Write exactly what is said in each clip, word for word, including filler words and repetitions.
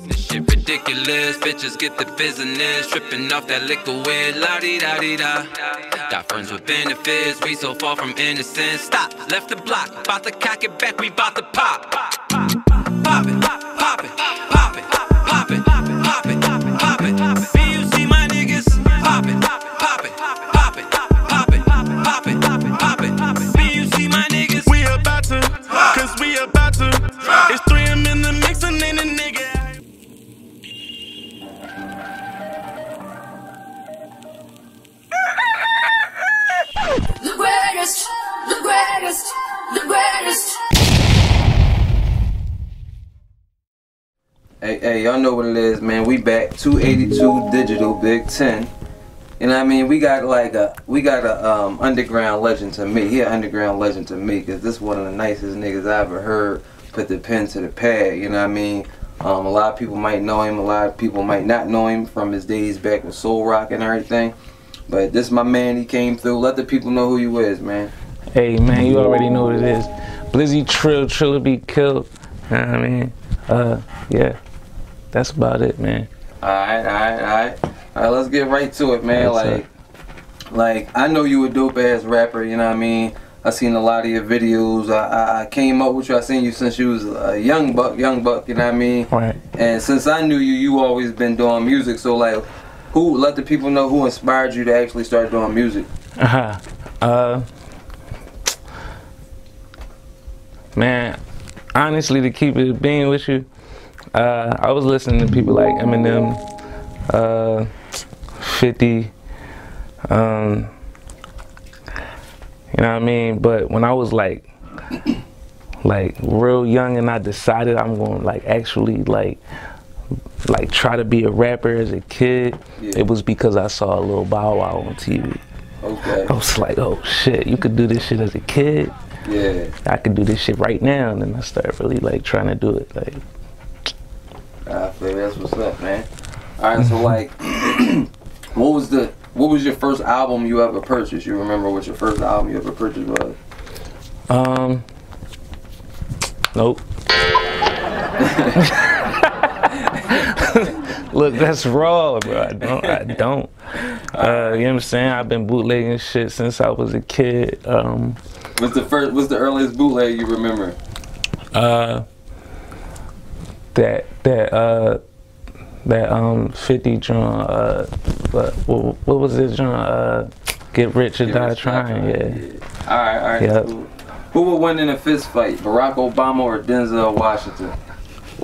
This shit ridiculous, bitches get the business, tripping off that liquid, la di da di da. Got friends with benefits, we so far from innocent. Stop, left the block, bout to cock it back, we bout to pop. Pop, pop, pop it, pop it, pop it, pop it, pop it, pop it, pop it. Me, you see my niggas, pop it, pop it, pop it, pop it, pop it, pop it, pop it. Me, you see my niggas. We about to, cause we about to. It's three M in the mix and then a nigga. The greatest, the greatest, the greatest. Hey, hey, y'all know what it is, man. We back, two eighty-two Digital, Big Ten. And I mean, we got like a, we got a um, underground legend to me. He an underground legend to me, cause this one of the nicest niggas I ever heard put the pen to the pad. You know what I mean? Um, a lot of people might know him, a lot of people might not know him from his days back with Soul Rock and everything. But this my man, he came through. Let the people know who you is, man. Hey, man, you already know what it is. Blizzy Trill, Triller be killed. You know what I mean? Uh, yeah, that's about it, man. All right, all right, all right. All right, let's get right to it, man. Like, like, I know you a dope-ass rapper, you know what I mean? I seen a lot of your videos. I, I, I came up with you. I seen you since you was a young buck, young buck, you know what I mean? Right. And since I knew you, you always been doing music, so like, who, let the people know who inspired you to actually start doing music? Uh-huh. Uh, man, honestly, to keep it being with you, uh, I was listening to people like Eminem, uh, fifty, um, you know what I mean? But when I was like, like real young and I decided I'm going to like actually like, like try to be a rapper as a kid, yeah. It was because I saw a little Bow Wow on T V. Okay. I was like, oh shit, you could do this shit as a kid? Yeah. I could do this shit right now. And then I started really like trying to do it. Like, I feel that's what's up, man. Alright, so like what was the what was your first album you ever purchased? You remember what your first album you ever purchased was? Um Nope. Look, that's raw, bro. I don't. I don't. Uh, you know what I'm saying? I've been bootlegging shit since I was a kid. Um, what's the first? What's the earliest bootleg you remember? Uh, that that uh, that um fifty joint. Uh, what, what what was this joint? Uh, Get Rich or Die Trying. Yeah. yeah. All right, all right. Yep. Who, who would win in a fist fight, Barack Obama or Denzel Washington?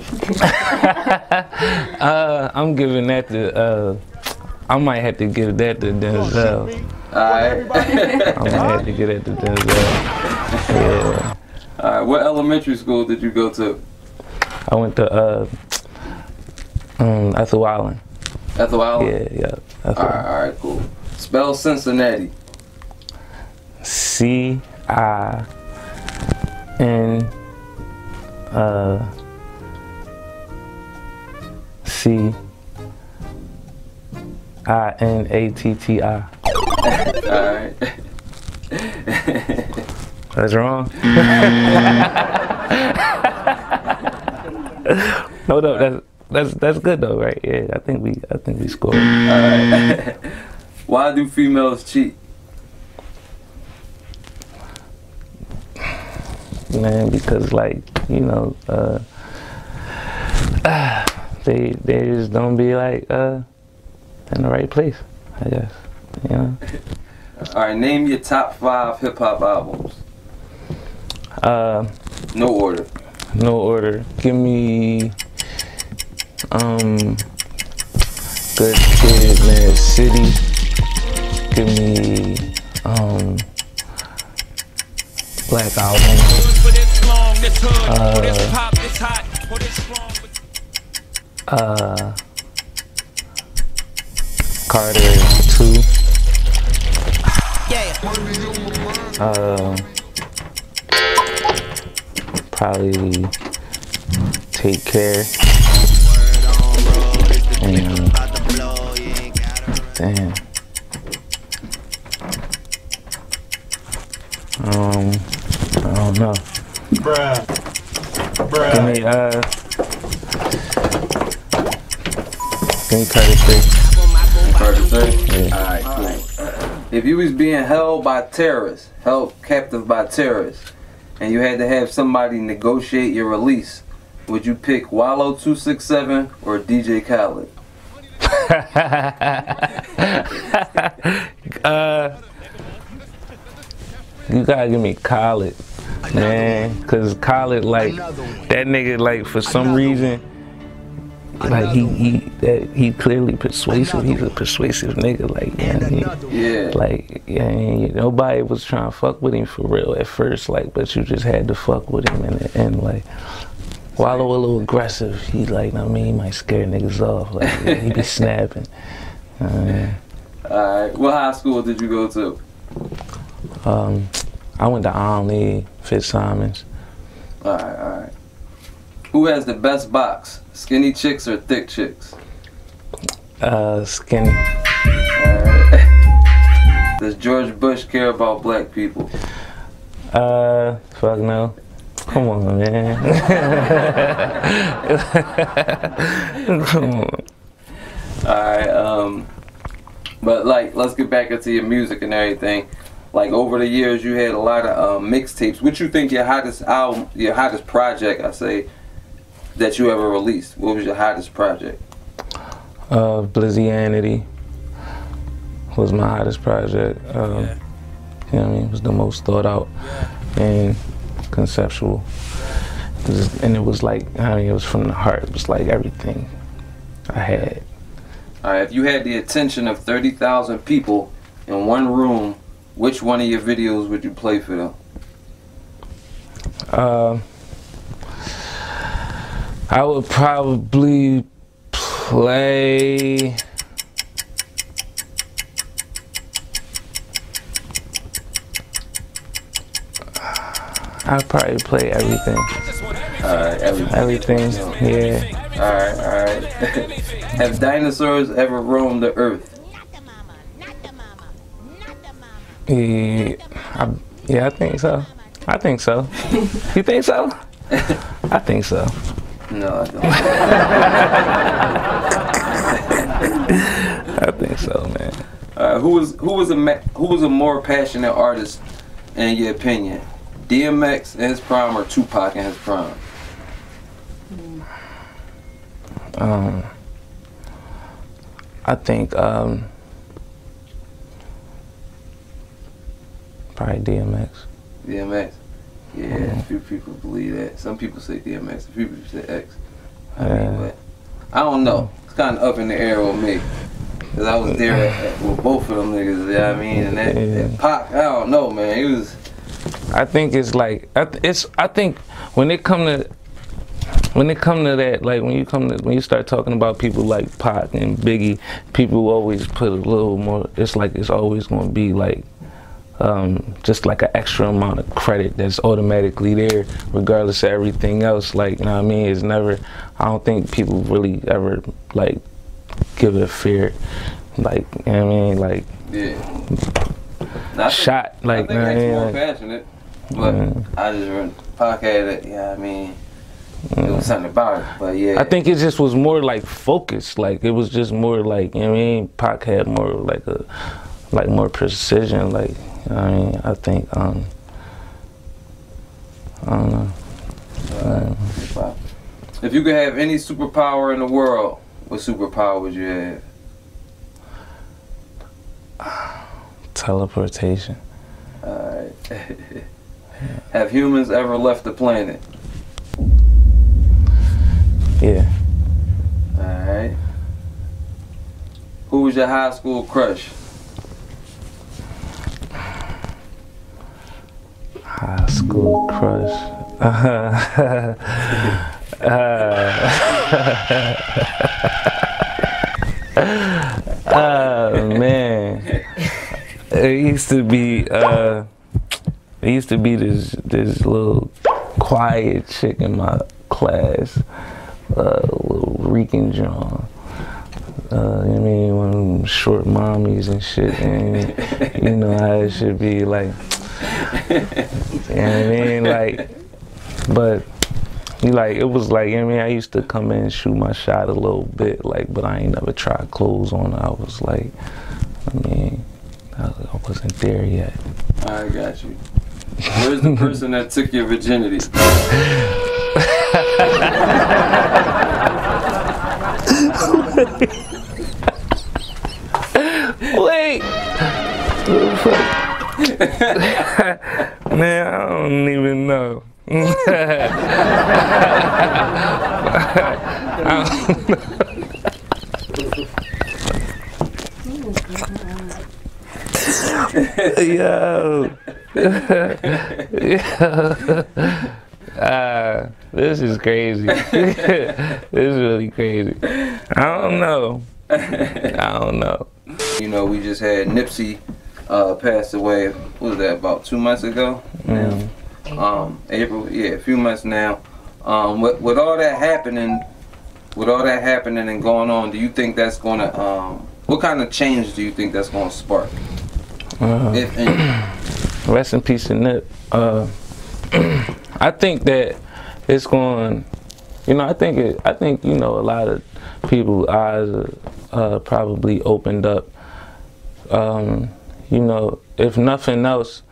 uh, I'm giving that to, uh, I might have to give that to Denzel. Alright. I might have to give that to Denzel. Yeah. Alright, what elementary school did you go to? I went to, uh, um, Ethel Island. Ethel Island? Yeah, yeah. Alright, alright, cool. Spell Cincinnati. C I N, uh, C I N A T T I. Alright. That's wrong. No, no, that's that's that's good though, right? Yeah, I think we I think we scored. Alright. Why do females cheat? Man, because like, you know, uh, uh They they just don't be like uh in the right place, I guess. You know. All right, name your top five hip hop albums. Uh, no order. No order. Give me um Good Kid, Mad City. Give me um Black Album. Uh, Uh, Carter Two. Yeah. Uh, probably Take Care. And, damn. Um, I don't know. Bruh. Bruh. Give me uh. think Carter Three. Carter Three. Yeah. All right, cool. All right. If you was being held by terrorists, held captive by terrorists, and you had to have somebody negotiate your release, would you pick Wallow two six seven or D J Khaled? uh, you gotta give me Khaled, man, cause Khaled, like, that nigga, like, for some reason, like, he he that, he clearly persuasive. He's a persuasive nigga, like, man, he, yeah, like, yeah, nobody was trying to fuck with him for real at first, like, but you just had to fuck with him in the end, like. Wallow a little aggressive. He like, I mean, he might scare niggas off. Like, he be snapping. Uh, All right. What high school did you go to? Um, I went to Omni Fitzsimmons. All right, all right. Who has the best box? Skinny chicks or thick chicks? Uh, skinny. All right. Does George Bush care about black people? Uh, fuck no. Come on, man. Come on. Alright, um, but like, let's get back into your music and everything. Like, over the years, you had a lot of um, mixtapes. What you think your hottest album, your hottest project, I say, that you ever released? What was your hottest project? Uh, Blizzianity was my hottest project. Um, yeah. You know what I mean? It was the most thought out. And conceptual, it was, and it was like, I mean, it was from the heart. It was like everything I had. All right, if you had the attention of thirty thousand people in one room, which one of your videos would you play for them? Uh, I would probably play. I'd probably play everything. Alright, everything. Everything, yeah. Alright, alright. Have dinosaurs ever roamed the earth? Yeah, I, yeah, I think so. I think so. You think so? I think so. No, I don't. I think so, man. Uh, who was who was a who was a more passionate artist in your opinion? D M X in his prime or Tupac in his prime? Um, I think um, probably D M X. D M X? Yeah, mm-hmm. A few people believe that. Some people say D M X, a few people say X. I mean, uh, but I don't know. It's kind of up in the air with me. Because I was there at, at, with both of them niggas, you know what I mean? And that, yeah. that Pac, I don't know, man. He was... I think it's like I th it's. I think when it come to when it come to that, like when you come to when you start talking about people like Pac and Biggie, people always put a little more. It's like it's always going to be like um, just like an extra amount of credit that's automatically there, regardless of everything else. Like, you know what I mean? It's never. I don't think people really ever like give it a fair. Like, you know what I mean? Like, yeah. I think, shot like I think that's yeah, more like, passionate, but yeah. I just pocketed it. Yeah, I mean, yeah. It was something about it, but yeah. I think it just was more like focused. Like it was just more like, you know what I mean. Pac had more like a like more precision. Like, you know what I mean, I think um I don't know. Uh, um, if you could have any superpower in the world, what superpower would you have? Teleportation. Alright. Have humans ever left the planet? Yeah. Alright. Who was your high school crush? High school crush. Uh, uh, oh, man. It used to be, uh, it used to be this this little quiet chick in my class, uh, little Rican John. Uh, you know what I mean, one of them short mommies and shit, and you know how it should be, like, you know what I mean, like, but You like, it was like, I mean, I used to come in and shoot my shot a little bit, like, but I ain't never tried clothes on. I was like, I mean, I, I wasn't there yet. I got you. Where's the person that took your virginity? Wait. Man, I don't even know. I don't know. Yo. Yeah. Uh, this is crazy. This is really crazy. I don't know. I don't know. You know, we just had Nipsey uh, pass away, what was that, about two months ago? Mm. Um, April, yeah, a few months now. Um, with, with all that happening, with all that happening and going on, do you think that's going to, um, what kind of change do you think that's going to spark? Uh, if any? Rest in peace to Nip. Uh, I think that it's going, you know, I think, it, I think, you know, a lot of people's eyes are uh, probably opened up. Um, you know, if nothing else,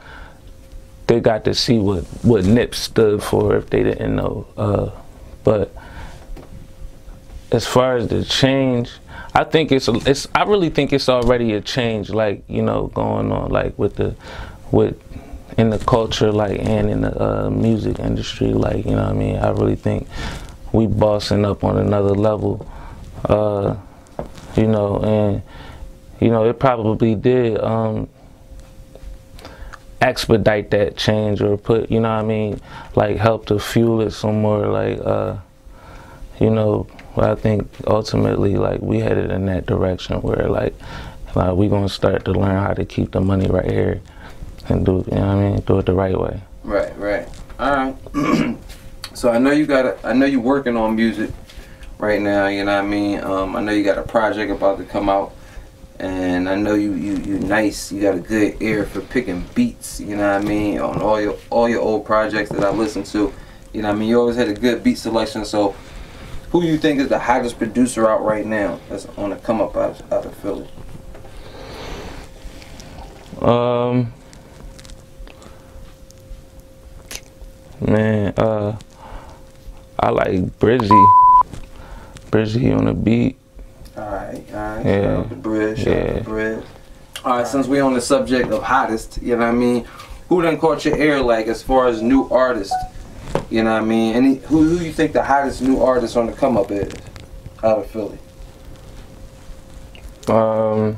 they got to see what, what Nip stood for if they didn't know. Uh, but as far as the change, I think it's, a, it's, I really think it's already a change, like, you know, going on, like, with the, with, in the culture, like, and in the uh, music industry, like, you know what I mean? I really think we bossing up on another level, uh, you know, and, you know, it probably did um, expedite that change or put, you know what I mean, like, help to fuel it some more, like, uh, you know, I think ultimately, like, we headed in that direction where, like, like we gonna start to learn how to keep the money right here. And do, you know what I mean? Do it the right way. Right, right. All right. So I know you got. A, I know you're working on music right now. You know what I mean? Um, I know you got a project about to come out, and I know you you you're nice. You got a good ear for picking beats. You know what I mean? On all your all your old projects that I listened to, you know what I mean? You always had a good beat selection. So, who you think is the hottest producer out right now that's on the come up out of, out of Philly? Um. Man, uh, I like Blizzy. Blizzy on the beat. Alright, alright. Yeah. Shout out to Blizz, shout out to Blizz. Alright, since we on the subject of hottest, you know what I mean? Who done caught your ear, like, as far as new artists? You know what I mean? Any who who you think the hottest new artist on the come up is out of Philly? Um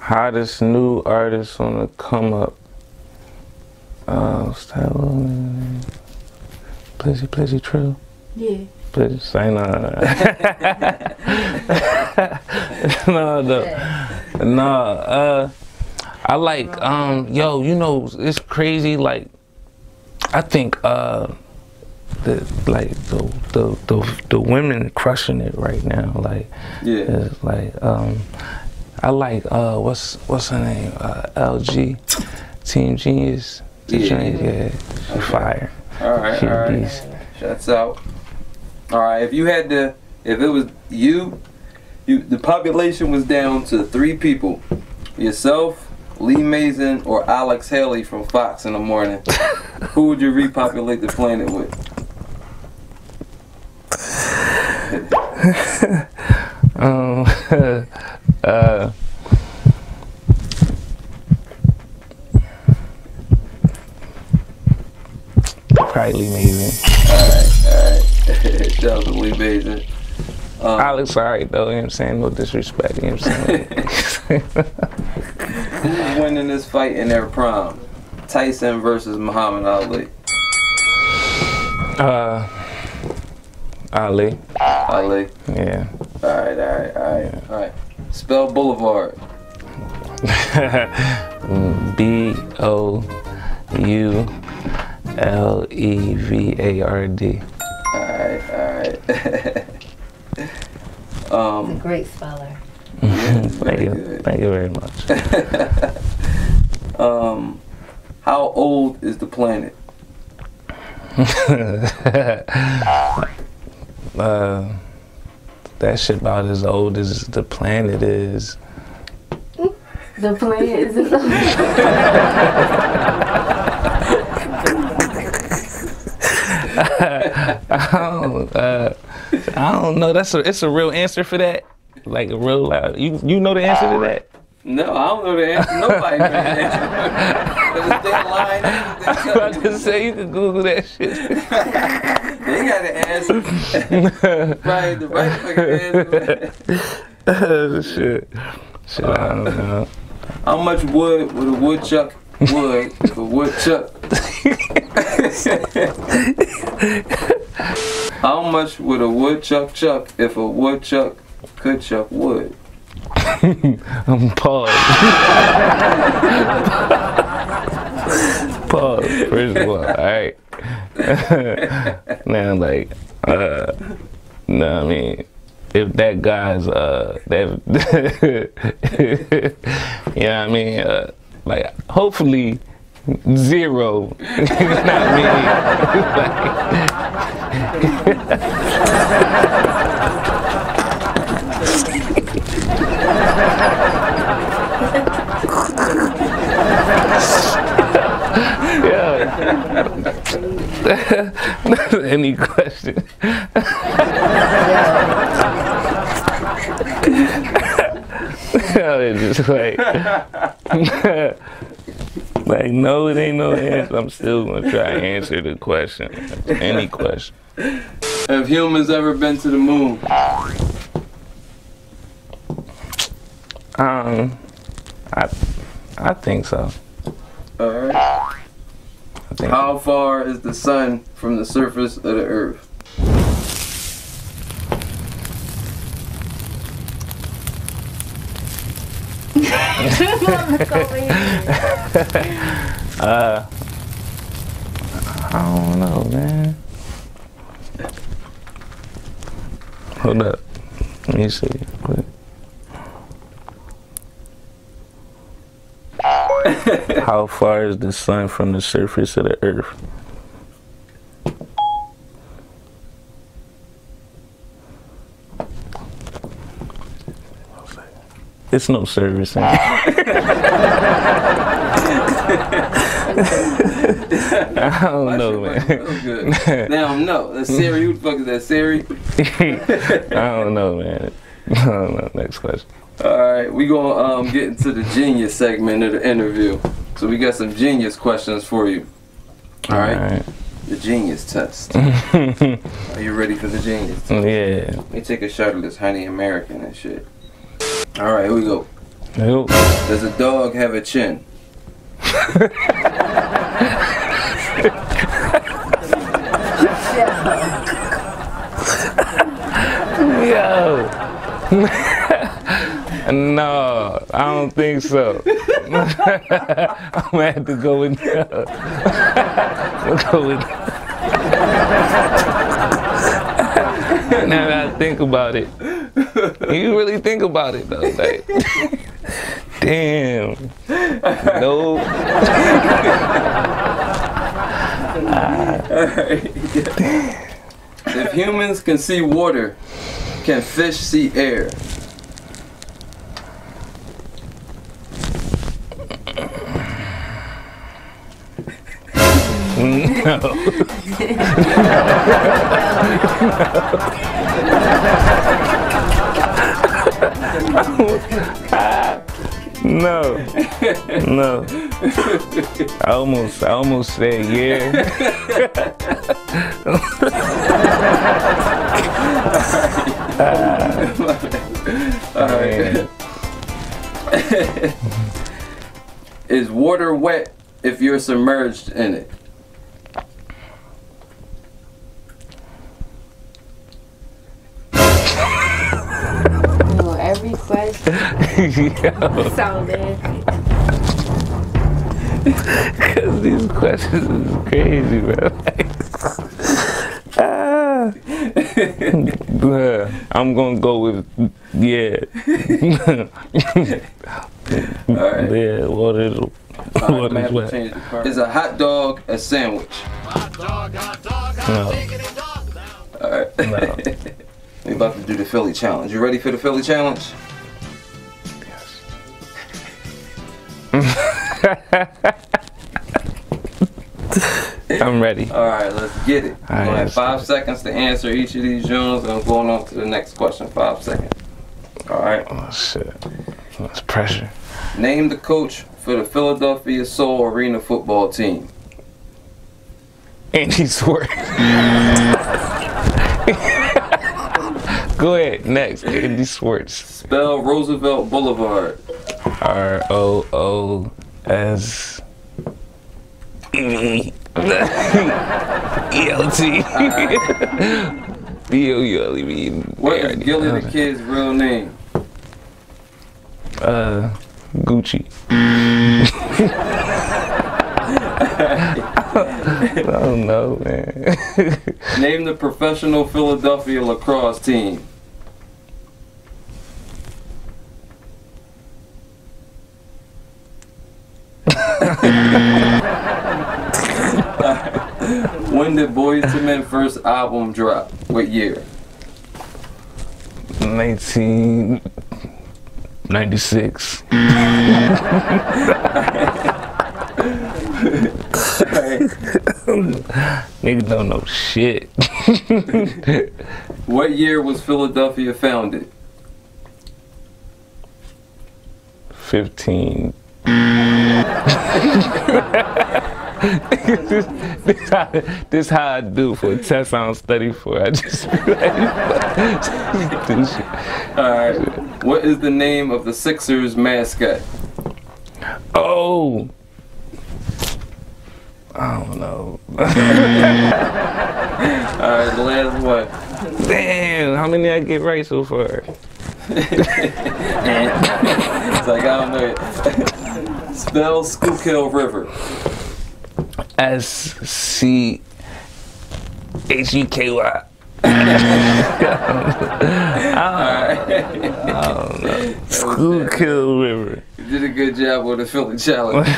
hottest new artist on the come up. Uh, what's that one? Blizzy, Blizzy Trill? Yeah. Blizzy, say no. No, no. No, uh, I like, um, yo, you know, it's crazy, like, I think, uh, the, like, the, the, the, the women crushing it right now, like, yeah. It's like, um, I like, uh, what's, what's her name? Uh, L G, Team Genius. Yeah, yeah. Okay. Fire. All right, all right. Shouts out. All right, if you had to, if it was you, you, the population was down to three people: yourself, Lee Mazin, or Alex Haley from Fox in the Morning. Who would you repopulate the planet with? um. uh. Lee Mazin. Alright, alright. Shout out to Lee Mazin. Um, Alex, alright though, you know what I'm saying? No disrespect, you know what I'm saying? Who's winning this fight in their prime? Tyson versus Muhammad Ali. Uh, Ali. Ali? Yeah. Alright, alright, alright, yeah. Alright. Spell Boulevard. B O U L E V A R D. Alright, alright. um, He's a great speller. Yeah, thank you. Good. Thank you very much. um, how old is the planet? uh, that shit about as old as the planet is. The planet is as old as the planet. I don't, uh, I don't know. That's a, it's a real answer for that. Like a real, like, you you know the answer to that? No, I don't know the answer. Nobody knows the answer. They lying. I was about to say, you can Google that shit. They got an answer. Right, the right fucking answer. Shit. Shit, I don't know. How much wood would a woodchuck wood if a woodchuck? How much would a woodchuck chuck if a woodchuck could chuck wood? I'm paused. Pause. First of all, all right. Now, like, uh, no, I mean, if that guy's, uh, that, you know what I mean? Uh, like, hopefully, zero. You know what I mean? Like, any question? It's just like, like no, it ain't no answer. I'm still gonna try to answer the question. Any question. Have humans ever been to the moon? Um, I, I think so. All right. How far is the sun from the surface of the earth? uh, I don't know, man. Hold up. Let me see. Quick. How far is the sun from the surface of the earth? It's no service. I don't my know, man. Good. Now, no. That's Siri. Who the fuck is that, Siri? I don't know, man. I don't know. Next question. Alright, we're gonna um, get into the genius segment of the interview. So we got some genius questions for you. Alright? All right. The genius test. Are you ready for the genius test? Yeah. Let me take a shot of this honey American and shit. Alright, here we go. Nope. Does a dog have a chin? Yo! No, I don't think so. I'm gonna have to go with no. We'll go with no. Now that I think about it, you really think about it though, like, damn, no. If humans can see water, can fish see air? No. No. No. No. I almost, I almost said yeah. All right. Is water wet if you're submerged in it? Every question. Yo. So because these questions is crazy, man. Ah. I'm gonna go with yeah. All right. Yeah, what is All right, man, is a hot dog a sandwich? Hot dog, hot dog, hot dog. No. All right. No. We about to do the Philly challenge. You ready for the Philly challenge? Yes. I'm ready. All right, let's get it. I you have five seconds to answer each of these joints, and I'm going on to the next question. Five seconds. All right. Oh shit. That's pressure. Name the coach for the Philadelphia Soul Arena football team. Andy Schwartz. Go ahead. Next, Andy Schwartz. Spell Roosevelt Boulevard. R O O S E. E L T B O U L E V. What is Gilly the Kid's real name? Uh, Gucci. I don't know, man. Name the professional Philadelphia lacrosse team. When did Boyz Two Men first album drop? What year? nineteen ninety-six. All right. Niggas don't know shit. What year was Philadelphia founded? fifteen. this, this, how, this how I do for a test I don't study for. I just be like, just do shit. Alright. What is the name of the Sixers mascot? Oh, I don't know. Alright, the last one. Damn, how many I get right so far? It's like, I don't know it. Spell Schuylkill River. S C H U K Y. I don't know. I don't know. Schuylkill River. You did a good job with the Philly challenge.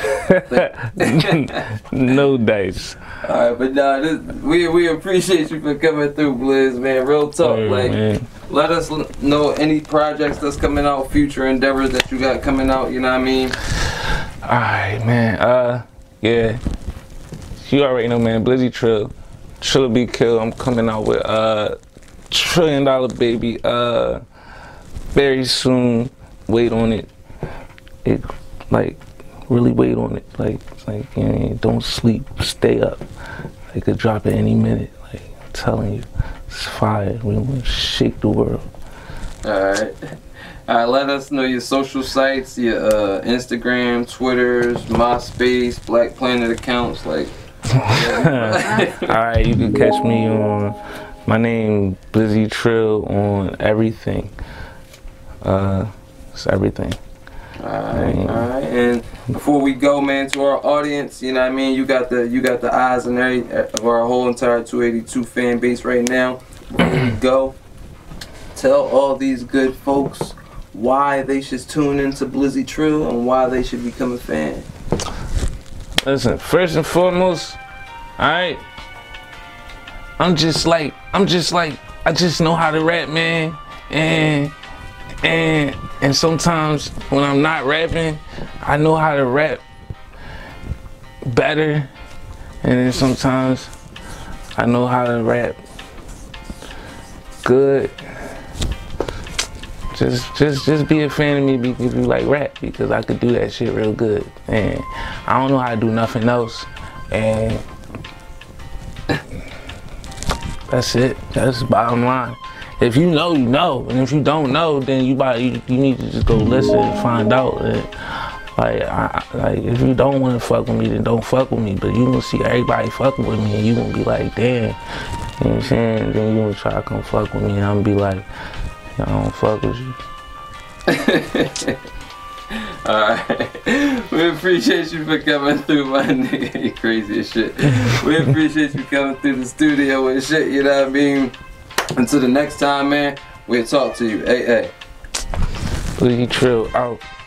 No dice. All right, but nah, this, we we appreciate you for coming through, Blizz, man. Real talk, oh, like, man. Let us know any projects that's coming out, future endeavors that you got coming out. You know what I mean? All right, man. Uh, yeah. You already know, man. Blizzy Trill, Trill Be Kill. I'm coming out with uh, Trillion Dollar Baby uh, very soon. Wait on it. It like really wait on it. Like like you know, don't sleep, stay up. It could drop at any minute. Like I'm telling you, it's fire. We wanna shake the world. All right. All right, let us know your social sites, your uh, Instagram, Twitters, MySpace, Black Planet accounts, like. Alright, you can catch me on my name Blizzy Trill on everything. Uh it's everything. Alright, alright. And before we go, man, to our audience, you know what I mean, you got the you got the eyes and every of our whole entire two eighty-two fan base right now. Before we go, tell all these good folks why they should tune into Blizzy Trill and why they should become a fan. Listen, first and foremost, all right, I'm just like, I'm just like, I just know how to rap, man, and, and, and sometimes when I'm not rapping, I know how to rap better, and then sometimes I know how to rap good. Just, just, just be a fan of me because you like rap, because I could do that shit real good, and I don't know how to do nothing else, and that's it. That's the bottom line. If you know, you know, and if you don't know, then you buy, you, you need to just go listen and find out. And, like, I, like, if you don't want to fuck with me, then don't fuck with me. But you gonna see everybody fucking with me, and you gonna be like, damn, you know what I'm saying? Then you gonna try to come fuck with me, and I'm gonna be like, I don't fuck with you. Alright. We appreciate you for coming through, my nigga. You crazy as shit. We appreciate you coming through the studio and shit, you know what I mean? Until the next time, man, we'll talk to you. Hey, hey. Blizzy Trill out.